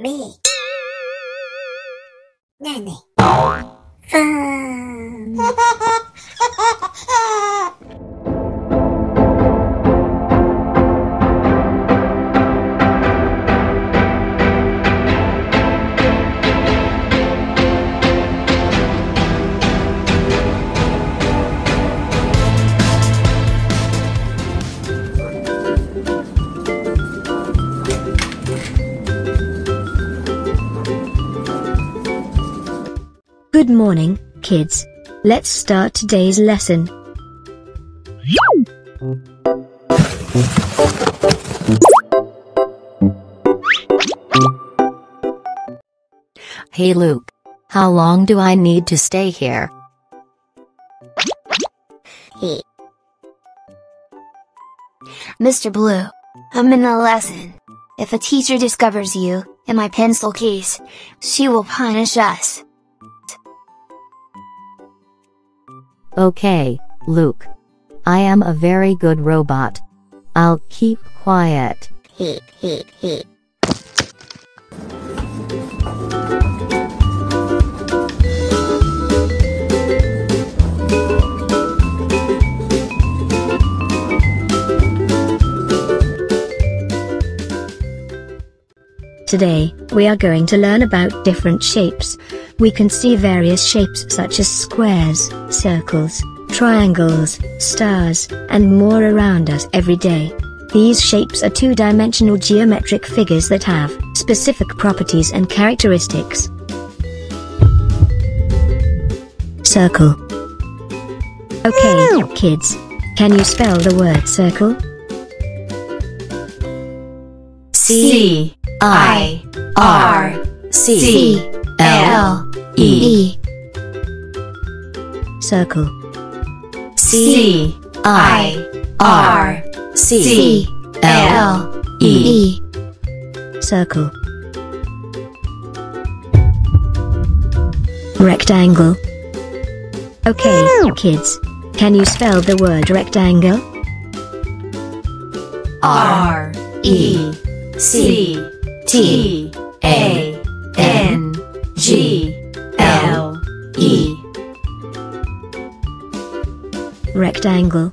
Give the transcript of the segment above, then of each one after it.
me. Nanny. Fun. Good morning, kids. Let's start today's lesson. Hey Luke, how long do I need to stay here? Hey. Mr. Blue, I'm in a lesson. If a teacher discovers you and my pencil case, she will punish us. Okay, Luke. I am a very good robot. I'll keep quiet. Today, we are going to learn about different shapes. We can see various shapes such as squares, circles, triangles, stars, and more around us every day. These shapes are two-dimensional geometric figures that have specific properties and characteristics. Circle. Okay, kids, can you spell the word circle? C-I-R-C-L-E. Circle. C-I-R-C-L-E. Circle. Rectangle. Okay, kids, can you spell the word rectangle? R-E-C-T-A-N-G-L-E. Rectangle.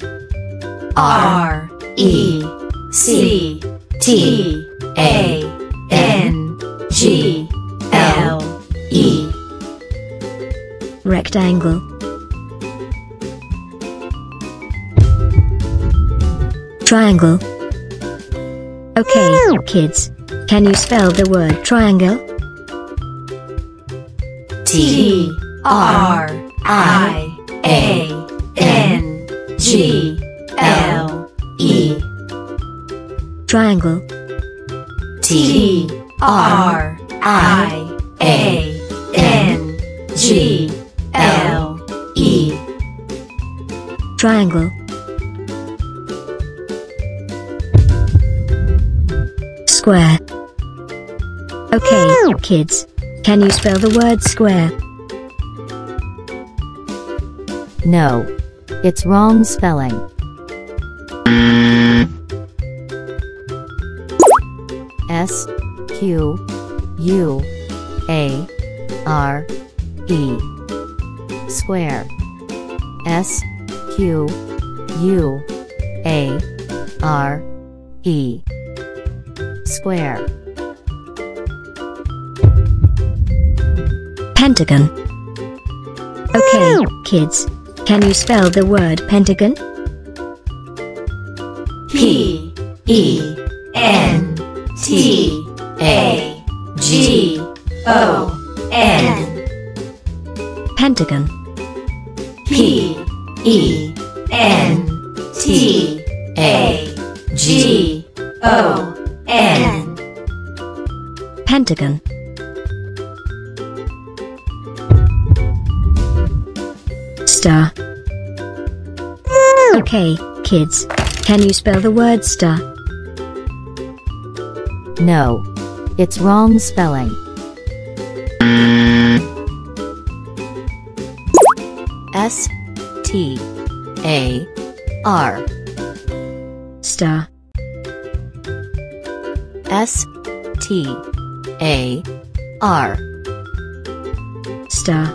R-E-C-T-A-N-G-L-E. Rectangle. Triangle. Okay, kids, can you spell the word triangle? T-R-I-A-N-G-L-E. Triangle. T-R-I-A-N-G-L-E. Triangle. Square. Okay, kids, can you spell the word square? No, it's wrong spelling. S-Q-U-A-R-E. Square. S-Q-U-A-R-E. Square. Pentagon. Okay, kids, can you spell the word pentagon? P-E-N-T-A-G-O-N. Pentagon. P-E-N-T-A-G-O-N. Pentagon. Star. Okay, kids, can you spell the word star? No, it's wrong spelling. S-T-A-R. Star. S-T-A-R. A. R. Star.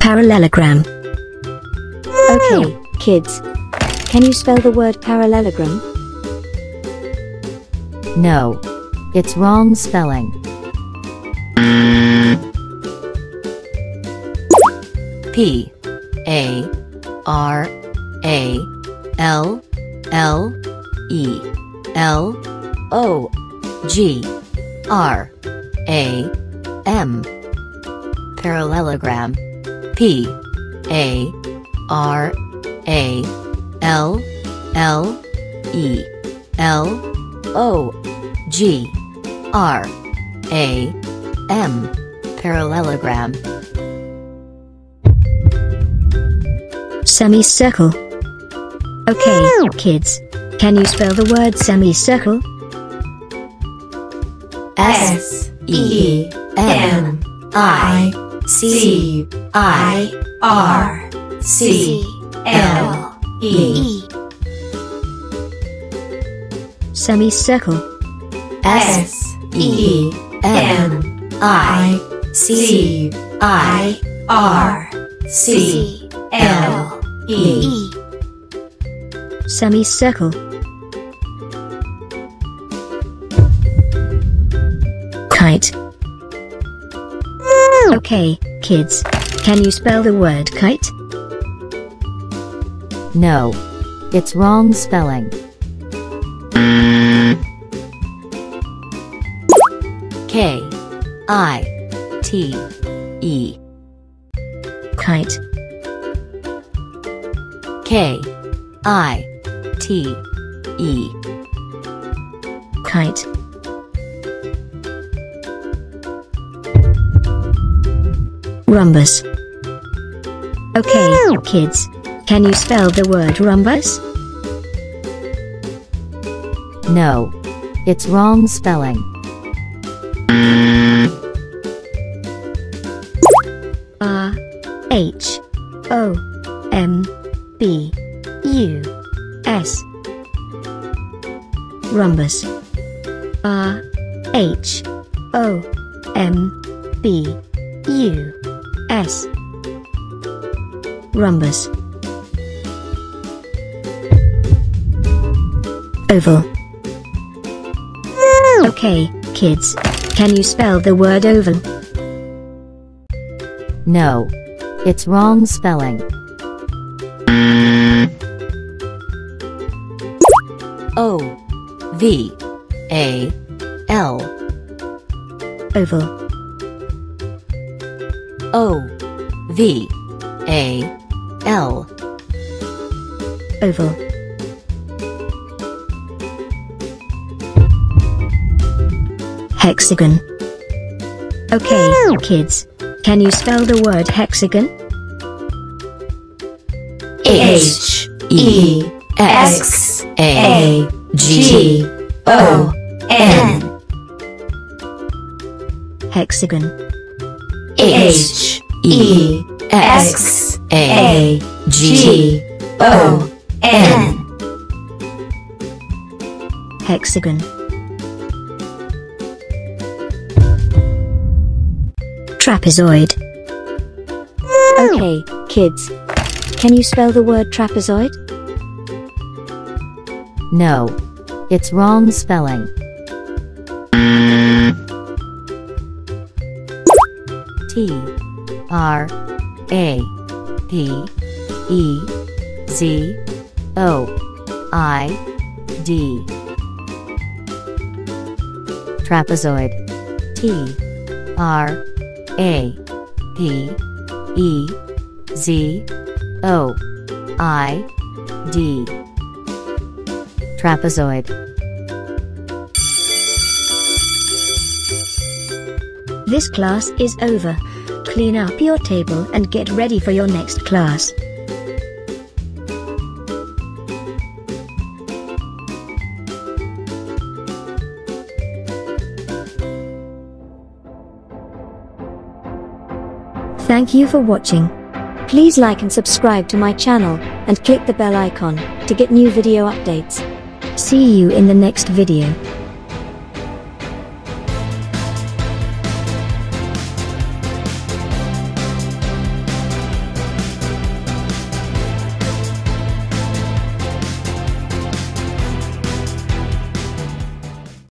Parallelogram. Okay, kids. Can you spell the word parallelogram? No. It's wrong spelling. P. A. R. A. L. L. E. L. O. G. R. A. M. Parallelogram. P. A. R. A. L. L. E. L. O. G. R. A. M. Parallelogram. Semicircle. Okay, kids. Can you spell the word semicircle? S-E-M-I-C-I-R-C-L-E. Semicircle. S-E-M-I-C-I-R-C-L-E. Semicircle. Kite. Okay, kids, can you spell the word kite? No, it's wrong spelling. K-I-T-E. Kite. K-I-T-E. Kite. Rhombus. Okay, kids, can you spell the word rhombus? No, it's wrong spelling. R-H-O-M-B-U-S. Rhombus. R-H-O-M-B-U-S. Rhombus. Oval. Okay, kids, can you spell the word oval? No, it's wrong spelling. O-V-A-L. Oval. O-V-A-L. Oval. Hexagon. Okay, kids, can you spell the word hexagon? H-E-X-A-G-O-N. Hexagon. H-E-X-A-G-O-N. Hexagon. Trapezoid. Okay, kids. Can you spell the word trapezoid? No, it's wrong spelling. T-R-A-P-E-Z-O-I-D. Trapezoid. T-R-A-P-E-Z-O-I-D. Trapezoid. This class is over. Clean up your table and get ready for your next class. Thank you for watching. Please like and subscribe to my channel, and click the bell icon. to get new video updates. See you in the next video.